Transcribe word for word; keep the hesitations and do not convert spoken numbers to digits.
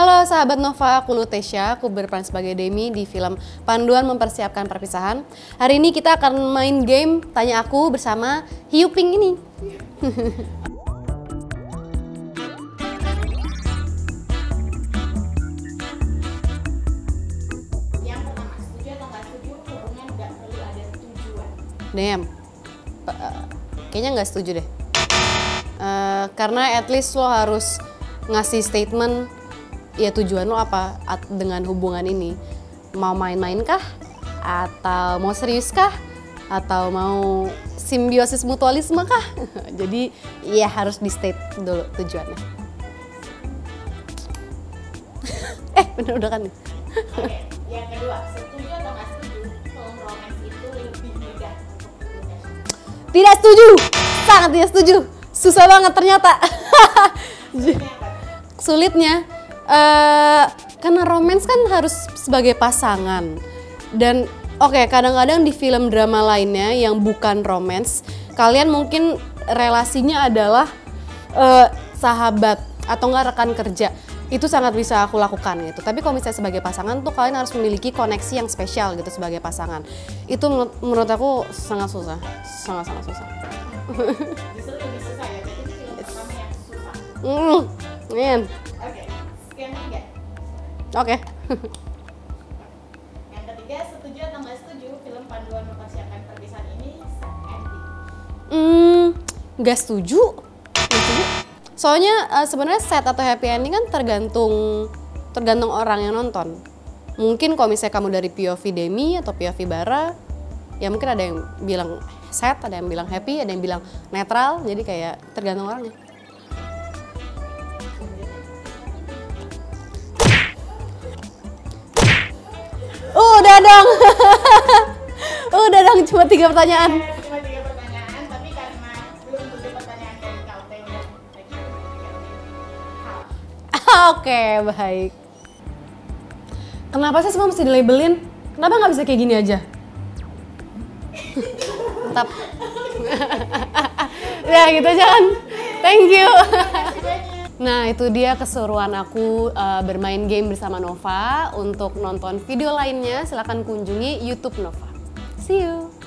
Halo sahabat Nova, aku Lutesha, aku berperan sebagai Demi di film Panduan Mempersiapkan Perpisahan. Hari ini kita akan main game Tanya Aku bersama Hiuping ini. Yang pertama, setuju atau nggak setuju, hubungan nggak perlu ada tujuan. Damn, uh, kayaknya nggak setuju deh. Uh, karena at least lo harus ngasih statement, ya tujuan lo apa dengan hubungan ini, mau main-main kah, atau mau serius kah, atau mau simbiosis mutualisme kah? Jadi ya harus di state dulu tujuannya. eh bener udah kan nih. Oke, yang kedua, setuju atau nggak setuju film romans itu lebih mudah untuk Lutesha? Tidak setuju, sangat tidak setuju, susah banget ternyata. Sulitnya Uh, karena romance kan harus sebagai pasangan. Dan oke, okay, kadang-kadang di film drama lainnya yang bukan romance, kalian mungkin relasinya adalah uh, sahabat atau enggak rekan kerja. Itu sangat bisa aku lakukan gitu. Tapi kalau misalnya sebagai pasangan tuh kalian harus memiliki koneksi yang spesial gitu sebagai pasangan. Itu menur menurut aku sangat susah, sangat-sangat susah. Justru lebih susah ya, jadi film pertama yang susah. Mm, man. Oke. Okay. Yang ketiga, setuju atau nggak setuju film Panduan Mempersiapkan Perpisahan ini sad ending? Hmm, nggak setuju. setuju. Soalnya uh, sebenarnya sad atau happy ending kan tergantung tergantung orang yang nonton. Mungkin kalau misalnya kamu dari P O V Demi atau P O V Bara, ya mungkin ada yang bilang sad, ada yang bilang happy, ada yang bilang netral. Jadi kayak tergantung orangnya. Udah dong, udah dong, cuma tiga pertanyaan. Cuma tiga pertanyaan, tapi karena belum tujuh pertanyaan dari kau, teh udah lagi tiga. Oke, baik. Kenapa sih semua mesti dilabelin? Kenapa nggak bisa kayak gini aja? Tetap. Ya gitu aja kan. Thank you. Nah, itu dia keseruan aku uh, bermain game bersama Nova. Untuk nonton video lainnya, silahkan kunjungi YouTube Nova. See you!